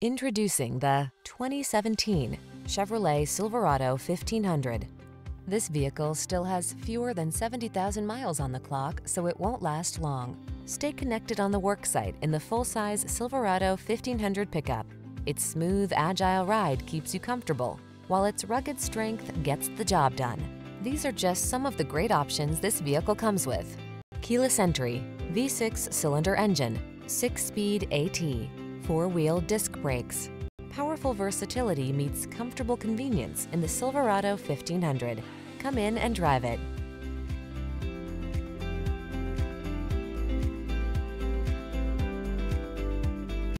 Introducing the 2017 Chevrolet Silverado 1500. This vehicle still has fewer than 70,000 miles on the clock, so it won't last long. Stay connected on the worksite in the full-size Silverado 1500 pickup. Its smooth, agile ride keeps you comfortable, while its rugged strength gets the job done. These are just some of the great options this vehicle comes with: keyless entry, V6 cylinder engine, 6-speed AT, four-wheel disc brakes. Powerful versatility meets comfortable convenience in the Silverado 1500. Come in and drive it.